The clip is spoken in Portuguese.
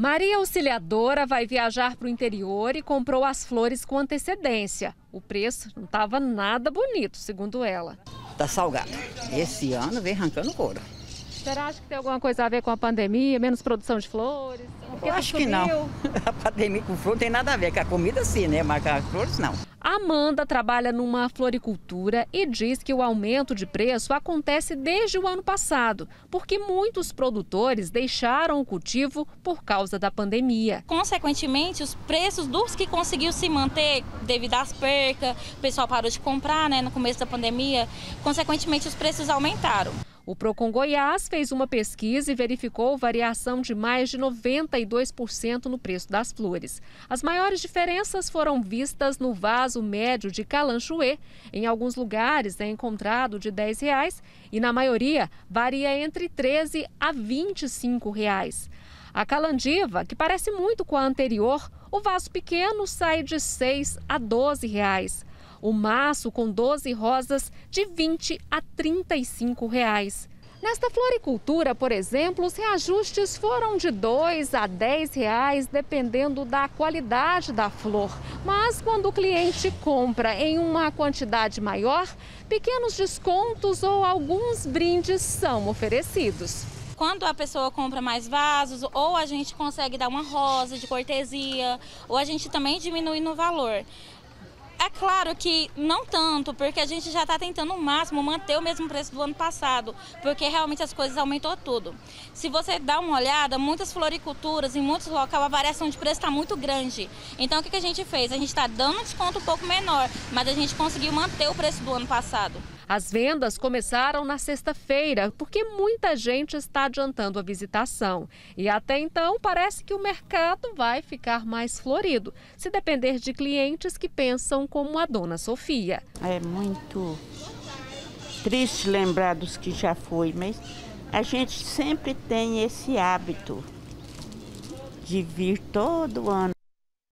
Maria Auxiliadora vai viajar para o interior e comprou as flores com antecedência. O preço não estava nada bonito, segundo ela. Está salgado. Esse ano vem arrancando couro. Será que tem alguma coisa a ver com a pandemia, menos produção de flores? Eu acho que não. A pandemia com flor não tem nada a ver, com a comida sim, né? Mas com as flores não. Amanda trabalha numa floricultura e diz que o aumento de preço acontece desde o ano passado, porque muitos produtores deixaram o cultivo por causa da pandemia. Consequentemente, os preços dos que conseguiu se manter devido às percas, o pessoal parou de comprar, né, no começo da pandemia, consequentemente os preços aumentaram. O Procon Goiás fez uma pesquisa e verificou variação de mais de 92% no preço das flores. As maiores diferenças foram vistas no vaso médio de Kalanchoe. Em alguns lugares é encontrado de R$ 10,00 e na maioria varia entre R$ 13 a R$ 25,00. A Calandiva, que parece muito com a anterior, o vaso pequeno sai de R$ 6 a R$ 12,00. O maço com 12 rosas de R$ 20 a R$ 35,00. Nesta floricultura, por exemplo, os reajustes foram de R$ 2 a R$ 10,00, dependendo da qualidade da flor. Mas quando o cliente compra em uma quantidade maior, pequenos descontos ou alguns brindes são oferecidos. Quando a pessoa compra mais vasos, ou a gente consegue dar uma rosa de cortesia, ou a gente também diminui no valor. É claro que não tanto, porque a gente já está tentando o máximo manter o mesmo preço do ano passado, porque realmente as coisas aumentou tudo. Se você dá uma olhada, muitas floriculturas, em muitos locais, a variação de preço está muito grande. Então o que a gente fez? A gente está dando um desconto um pouco menor, mas a gente conseguiu manter o preço do ano passado. As vendas começaram na sexta-feira, porque muita gente está adiantando a visitação. E até então, parece que o mercado vai ficar mais florido, se depender de clientes que pensam como a dona Sofia. É muito triste lembrar dos que já foi, mas a gente sempre tem esse hábito de vir todo ano.